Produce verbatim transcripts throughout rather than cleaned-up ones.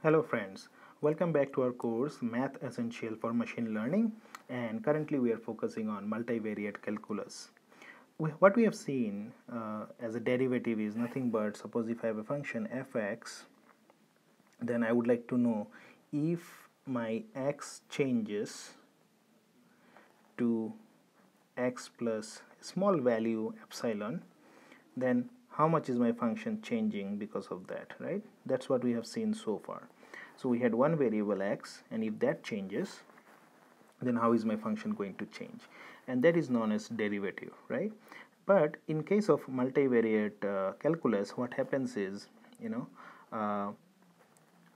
Hello friends, welcome back to our course Math Essential for Machine Learning, and currently we are focusing on multivariate calculus. We, what we have seen uh, as a derivative is nothing but, suppose if I have a function f x, then I would like to know if my x changes to x plus small value epsilon, then how much is my function changing because of that, right? That's what we have seen so far. So we had one variable x, and if that changes, then how is my function going to change? And that is known as derivative, right? But in case of multivariate uh, calculus, what happens is, you know, uh,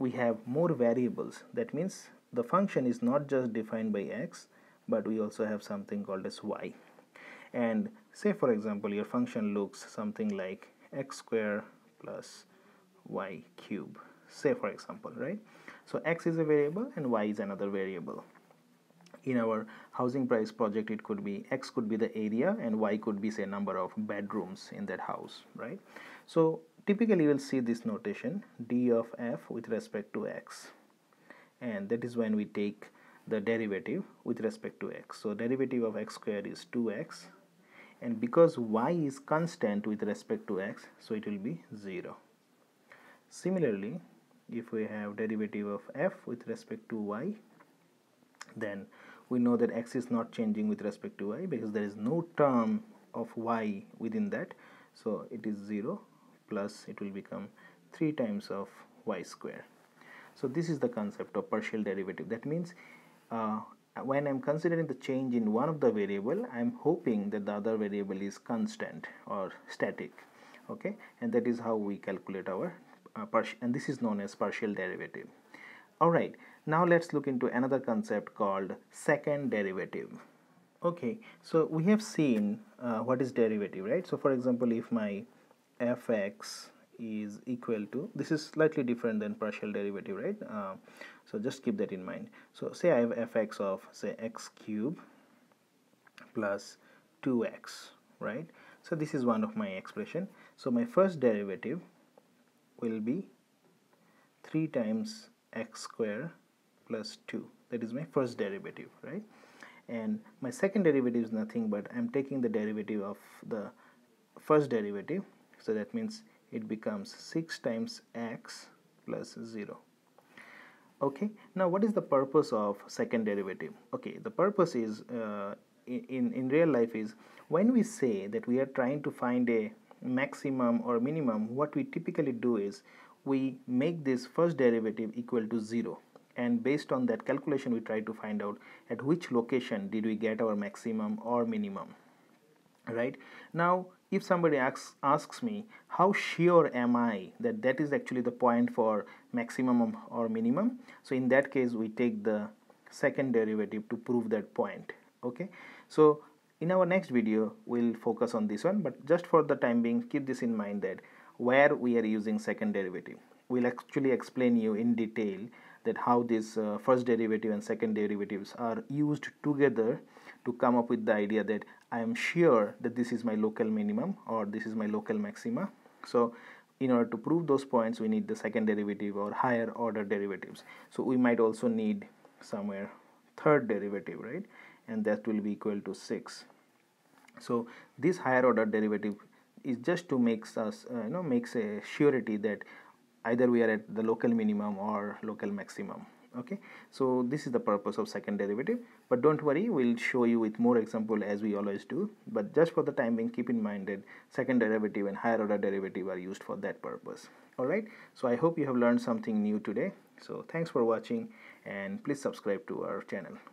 we have more variables. That means the function is not just defined by x, but we also have something called as y. And say, for example, your function looks something like x square plus y cube, say, for example, right? So x is a variable and y is another variable. In our housing price project, it could be x could be the area and y could be, say, number of bedrooms in that house, right? So typically we'll see this notation d of f with respect to x, and that is when we take the derivative with respect to x. So derivative of x squared is two x, and because y is constant with respect to x, so it will be zero. Similarly, if we have derivative of f with respect to y, then we know that x is not changing with respect to y because there is no term of y within that, so it is zero plus it will become three times of y square. So this is the concept of partial derivative. That means uh, when I'm considering the change in one of the variable, I'm hoping that the other variable is constant or static, okay? And that is how we calculate our uh, partial, and this is known as partial derivative. Alright, now let's look into another concept called second derivative. Okay, so we have seen uh, what is derivative, right? So for example, if my f x is equal to, this is slightly different than partial derivative, right? Uh, so just keep that in mind. So say I have f x of, say, x cube plus two x, right? So this is one of my expression. So my first derivative will be three times x square plus two. That is my first derivative, right? And my second derivative is nothing but I'm taking the derivative of the first derivative, so that means it becomes six times x plus zero. Okay, now what is the purpose of second derivative? Okay, the purpose is uh, in, in real life is when we say that we are trying to find a maximum or minimum, what we typically do is we make this first derivative equal to zero, and based on that calculation we try to find out at which location did we get our maximum or minimum, right? Now if somebody asks asks me, how sure am I that that is actually the point for maximum or minimum? So in that case, we take the second derivative to prove that point, okay? So in our next video, we'll focus on this one, but just for the time being, keep this in mind that where we are using second derivative. We'll actually explain you in detail that how this uh, first derivative and second derivatives are used together to come up with the idea that I am sure that this is my local minimum or this is my local maxima. So in order to prove those points, we need the second derivative or higher order derivatives. So we might also need somewhere third derivative, right? And that will be equal to six. So this higher order derivative is just to makes us uh, you know makes a surety that either we are at the local minimum or local maximum. Okay, so this is the purpose of second derivative, but don't worry, we'll show you with more example as we always do, but just for the time being, keep in mind that second derivative and higher order derivative are used for that purpose. Alright, so I hope you have learned something new today. So thanks for watching, and please subscribe to our channel.